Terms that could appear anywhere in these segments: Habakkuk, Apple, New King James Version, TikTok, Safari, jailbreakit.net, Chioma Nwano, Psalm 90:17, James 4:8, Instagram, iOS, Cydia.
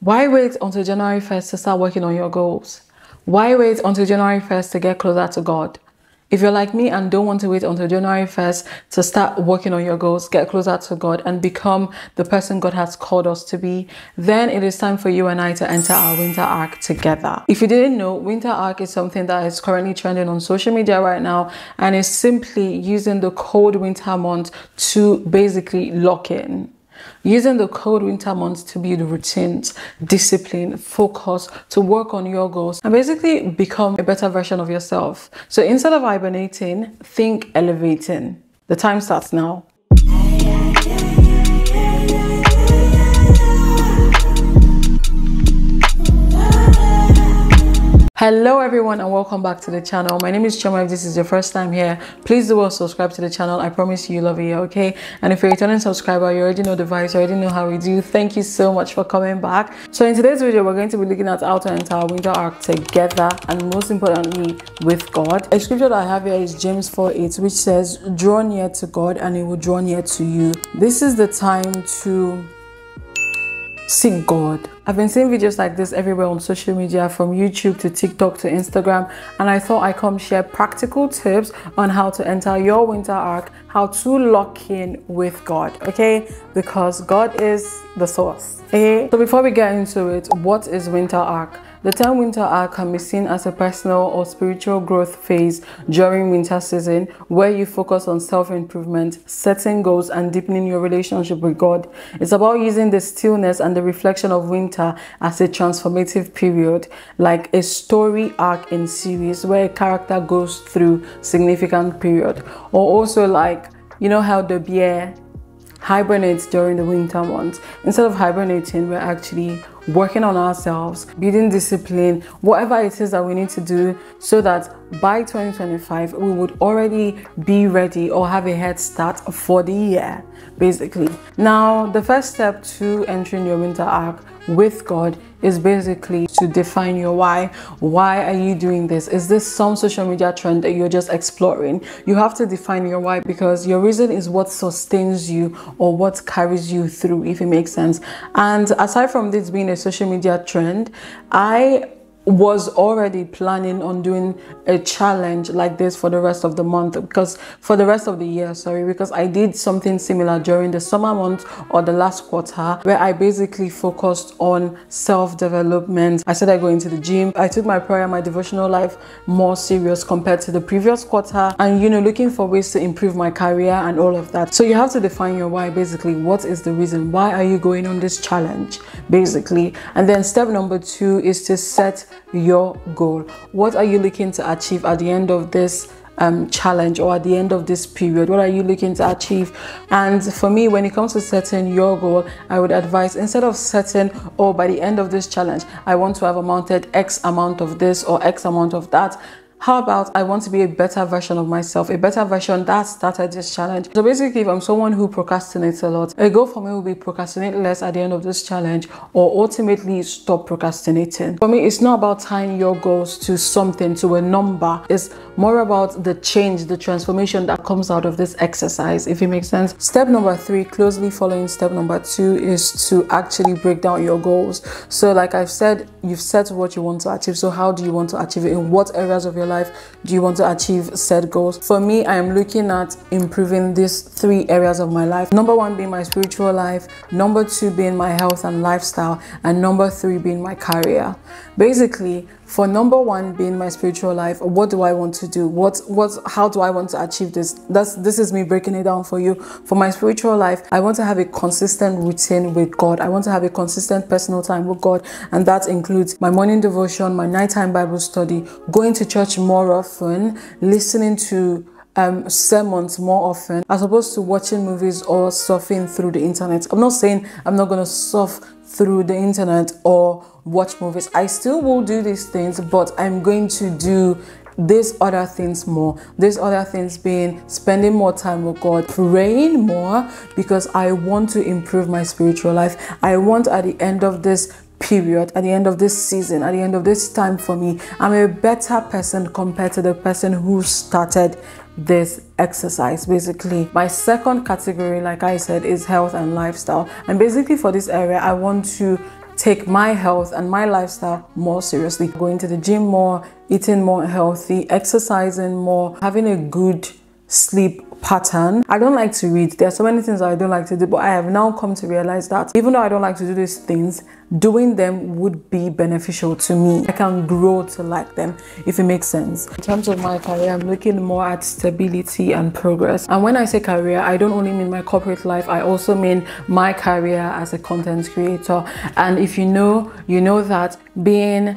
Why wait until January 1st to start working on your goals? Why wait until January 1st to get closer to God? If you're like me and don't want to wait until January 1st to start working on your goals, get closer to God and become the person God has called us to be, then it is time for you and I to enter our winter arc together. If you didn't know, winter arc is something that is currently trending on social media right now and is simply using the cold winter months to basically lock in. Using the cold winter months to build routines, discipline, focus, to work on your goals and basically become a better version of yourself. So instead of hibernating, think elevating. The time starts now. Hello everyone and welcome back to the channel. My name is Chioma. If this is your first time here, please do well subscribe to the channel. I promise you love it here, okay? And if you're a returning subscriber, you already know the vibes, you already know how we do. Thank you so much for coming back. So in today's video, we're going to be looking at how to enter our winter arc together and most importantly, with God. A scripture that I have here is James 4:8, which says, "Draw near to God and he will draw near to you." This is the time to seek God. I've been seeing videos like this everywhere on social media, from YouTube to TikTok to Instagram, and I thought I'd come share practical tips on how to enter your winter arc, how to lock in with God, okay? Because God is the source, okay? So before we get into it, what is winter arc? The term winter arc can be seen as a personal or spiritual growth phase during winter season where you focus on self-improvement, setting goals, and deepening your relationship with God. It's about using the stillness and the reflection of winter as a transformative period, like a story arc in series where a character goes through significant period, or also like, you know how the bear hibernates during the winter months. Instead of hibernating, we're actually working on ourselves, building discipline, whatever it is that we need to do so that by 2025 we would already be ready or have a head start for the year, basically. Now, the first step to entering your winter arc with God is basically to define your why. Why are you doing this? Is this some social media trend that you're just exploring? You have to define your why, because your reason is what sustains you or what carries you through, if it makes sense. And aside from this being a social media trend, I was already planning on doing a challenge like this for the rest of the month, because for the rest of the year, sorry, because I did something similar during the summer months or the last quarter, where I basically focused on self-development. I said I go into the gym, I took my prayer, my devotional life more serious compared to the previous quarter, and you know, looking for ways to improve my career and all of that. So you have to define your why, basically. What is the reason? Why are you going on this challenge, basically? And then step number two is to set your goal. What are you looking to achieve at the end of this challenge or at the end of this period? What are you looking to achieve? And for me, when it comes to setting your goal, I would advise, instead of setting, oh, by the end of this challenge I want to have amounted X amount of this or X amount of that, how about I want to be a better version of myself, a better version that started this challenge. So basically, if I'm someone who procrastinates a lot, a goal for me will be procrastinate less at the end of this challenge, or ultimately stop procrastinating. For me, it's not about tying your goals to something, to a number. It's more about the change, the transformation that comes out of this exercise, if it makes sense. Step number three, closely following step number two, is to actually break down your goals. So like I've said, you've set what you want to achieve. So how do you want to achieve it? In what areas of your life do you want to achieve said goals? For me, I am looking at improving these three areas of my life. Number one being my spiritual life, number two being my health and lifestyle, and number three being my career. Basically, for number one being my spiritual life, what do I want to do? How do I want to achieve this? This is me breaking it down for you. For my spiritual life, I want to have a consistent routine with God. I want to have a consistent personal time with God, and that includes my morning devotion, my nighttime Bible study, going to church more often, listening to sermons more often, as opposed to watching movies or surfing through the internet. I'm not saying I'm not gonna surf through the internet or watch movies. I still will do these things, but I'm going to do these other things more. These other things being spending more time with God, praying more, because I want to improve my spiritual life. I want, at the end of this period, at the end of this season, at the end of this time for me, I'm a better person compared to the person who started this exercise, basically. My second category, like I said, is health and lifestyle. And basically for this area, I want to take my health and my lifestyle more seriously. Going to the gym more, eating more healthy, exercising more, having a good sleep pattern. I don't like to read. There are so many things I don't like to do, but I have now come to realize that even though I don't like to do these things, doing them would be beneficial to me. I can grow to like them, if it makes sense. In terms of my career, I'm looking more at stability and progress. And when I say career, I don't only mean my corporate life, I also mean my career as a content creator. And if you know, you know that being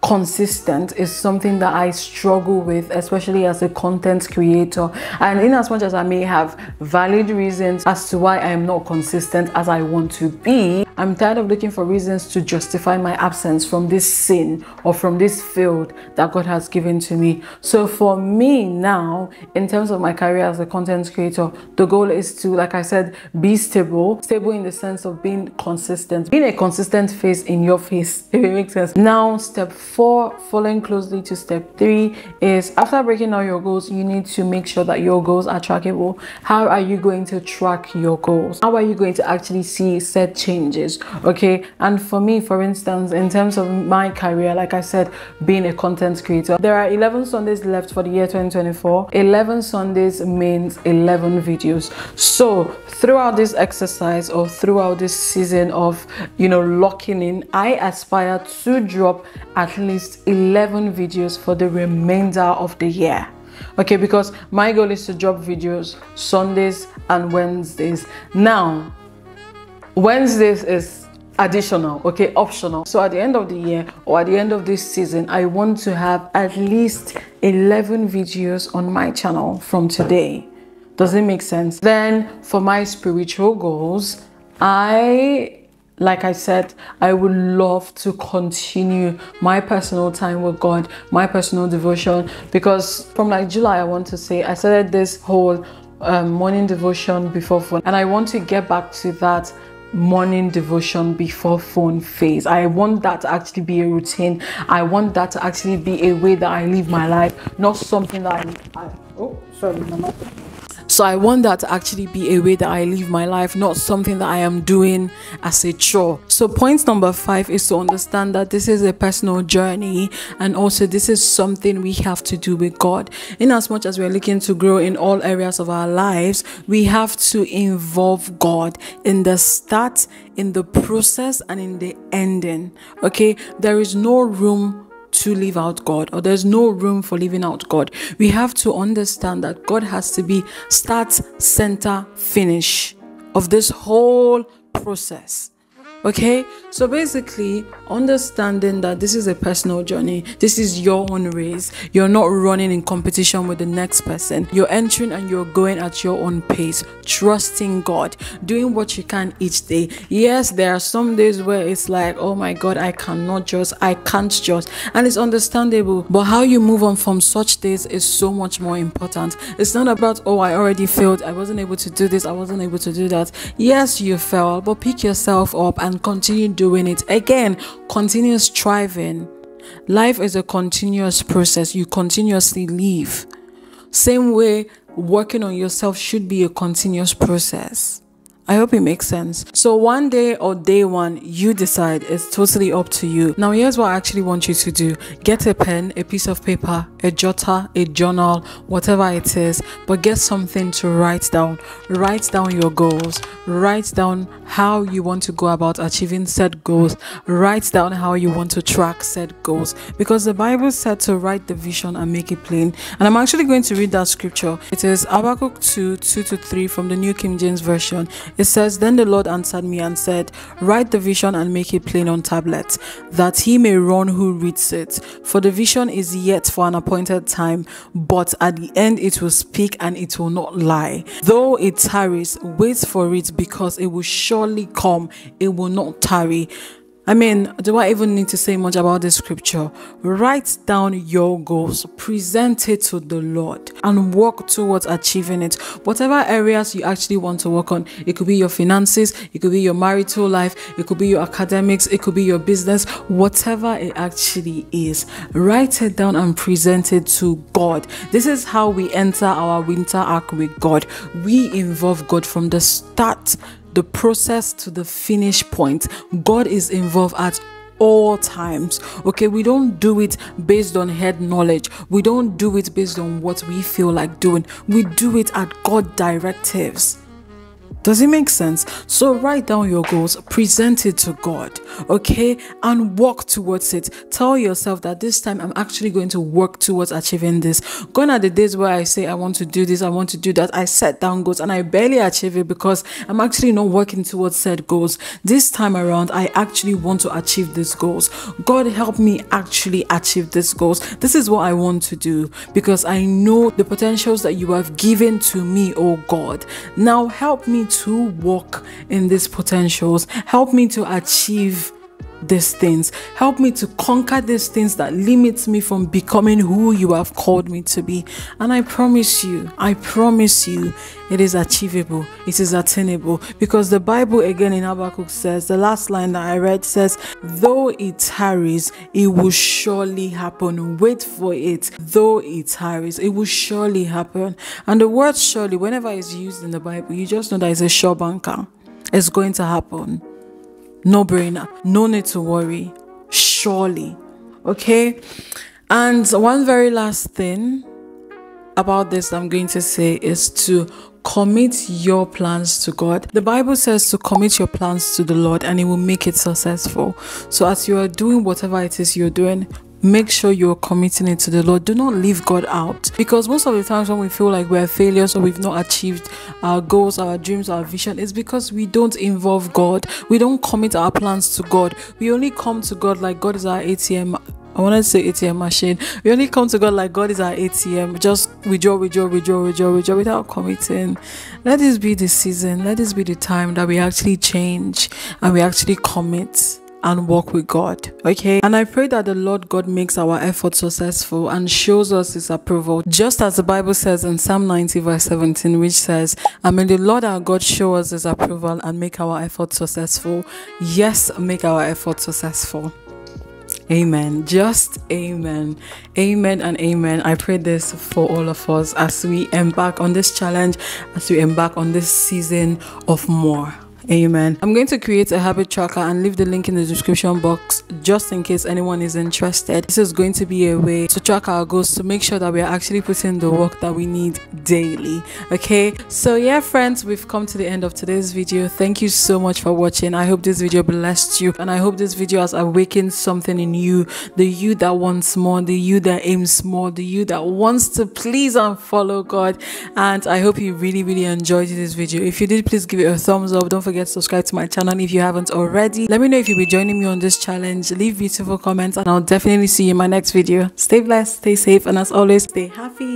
consistent is something that I struggle with, especially as a content creator. And in as much as I may have valid reasons as to why I am not consistent as I want to be, I'm tired of looking for reasons to justify my absence from this sin or from this field that God has given to me. So for me now, in terms of my career as a content creator, the goal is to, like I said, be stable. Stable in the sense of being consistent, being a consistent face in your face, if it makes sense. Now, step 4, following closely to step 3, is after breaking down your goals, you need to make sure that your goals are trackable. How are you going to track your goals? How are you going to actually see said changes? Okay, and for me, for instance, in terms of my career, like I said, being a content creator, there are 11 Sundays left for the year 2024. 11 Sundays means 11 videos. So throughout this exercise, or throughout this season of, you know, locking in, I aspire to drop at least 11 videos for the remainder of the year. Okay, because my goal is to drop videos Sundays and Wednesdays. Now, Wednesdays is additional, okay, optional. So at the end of the year, or at the end of this season, I want to have at least 11 videos on my channel from today. Does it make sense? Then for my spiritual goals, like I said, I would love to continue my personal time with God, my personal devotion, because from like July, I want to say, I started this whole morning devotion before phone, and I want to get back to that morning devotion before phone phase. I want that to actually be a routine. I want that to actually be a way that I live my life, not something that I want that to actually be a way that I live my life, not something that I am doing as a chore. So point number 5 is to understand that this is a personal journey, and also this is something we have to do with God. In as much as we're looking to grow in all areas of our lives, we have to involve God in the start, in the process, and in the ending. Okay, there is no room to leave out God, or there's no room for leaving out God. We have to understand that God has to be start, center, finish of this whole process. Okay, so basically understanding that this is a personal journey, this is your own race, you're not running in competition with the next person, you're entering and you're going at your own pace, trusting God, doing what you can each day. Yes, there are some days where it's like, oh my God, I can't just, and it's understandable, but how you move on from such days is so much more important. It's not about, oh, I already failed, I wasn't able to do this, I wasn't able to do that. Yes, you fell, but pick yourself up and continue doing it again. Continue striving. Life is a continuous process. You continuously live. Same way working on yourself should be a continuous process. I hope it makes sense. So one day or day one, you decide. It's totally up to you. Now, here's what I actually want you to do. Get a pen, a piece of paper, a jotter, a journal, whatever it is, but get something to write down. Write down your goals. Write down how you want to go about achieving said goals. Write down how you want to track said goals, because the Bible said to write the vision and make it plain. And I'm actually going to read that scripture. It is Habakkuk 2:2-3 from the New King James Version. It says, "Then the Lord answered me and said, write the vision and make it plain on tablets, that he may run who reads it. For the vision is yet for an appointed time, but at the end it will speak and it will not lie. Though it tarries, wait for it, because it will surely come, it will not tarry." I mean, do I even need to say much about this scripture? Write down your goals, present it to the Lord, and work towards achieving it. Whatever areas you actually want to work on, it could be your finances, it could be your marital life, it could be your academics, it could be your business, whatever it actually is, write it down and present it to God. This is how we enter our winter arc with God. We involve God from the start the process to the finish point. God is involved at all times. Okay, we don't do it based on head knowledge. We don't do it based on what we feel like doing. We do it at God's directives. Does it make sense? So write down your goals, present it to God, okay, and walk towards it. Tell yourself that this time I'm actually going to work towards achieving this. Gone are the days where I say I want to do this, I want to do that. I set down goals and I barely achieve it because I'm actually not working towards said goals. This time around, I actually want to achieve these goals. God, help me actually achieve these goals. This is what I want to do because I know the potentials that you have given to me, oh God. Now help me to walk in these potentials. Help me to achieve these things. Help me to conquer these things that limits me from becoming who you have called me to be. And I promise you, it is achievable. It is attainable. Because the Bible again in Habakkuk says, the last line that I read says, though it tarries, it will surely happen. Wait for it. Though it tarries, it will surely happen. And the word surely, whenever it's used in the Bible, you just know that it's a sure banker. It's going to happen. No brainer, no need to worry, surely. Okay, and one very last thing about this I'm going to say is to commit your plans to God. The Bible says to commit your plans to the Lord and he will make it successful. So as you are doing whatever it is you're doing, make sure you're committing it to the Lord. Do not leave God out, because most of the times when we feel like we're failures or we've not achieved our goals, our dreams, our vision, it's because we don't involve God. We don't commit our plans to God. We only come to God like God is our ATM. I want to say ATM machine. We only come to God like God is our ATM. Just withdraw without committing. Let this be the season. Let this be the time that we actually change and we actually commit and walk with God, okay? And I pray that the Lord God makes our effort successful and shows us his approval, just as the Bible says in Psalm 90 verse 17, which says, and may the Lord our God show us his approval and make our effort successful. Yes, make our effort successful. Amen. Just amen. Amen and amen. I pray this for all of us as we embark on this challenge, as we embark on this season of more. Amen. I'm going to create a habit tracker and leave the link in the description box just in case anyone is interested. This is going to be a way to track our goals, to make sure that we are actually putting the work that we need daily. Okay, so yeah friends, we've come to the end of today's video. Thank you so much for watching. I hope this video blessed you, and I hope this video has awakened something in you, the you that wants more, the you that aims more, the you that wants to please and follow God. And I hope you really enjoyed this video. If you did, please give it a thumbs up. Don't forget to subscribe to my channel if you haven't already. Let me know if you'll be joining me on this challenge. Leave beautiful comments and I'll definitely see you in my next video. Stay blessed, stay safe, and as always, stay happy.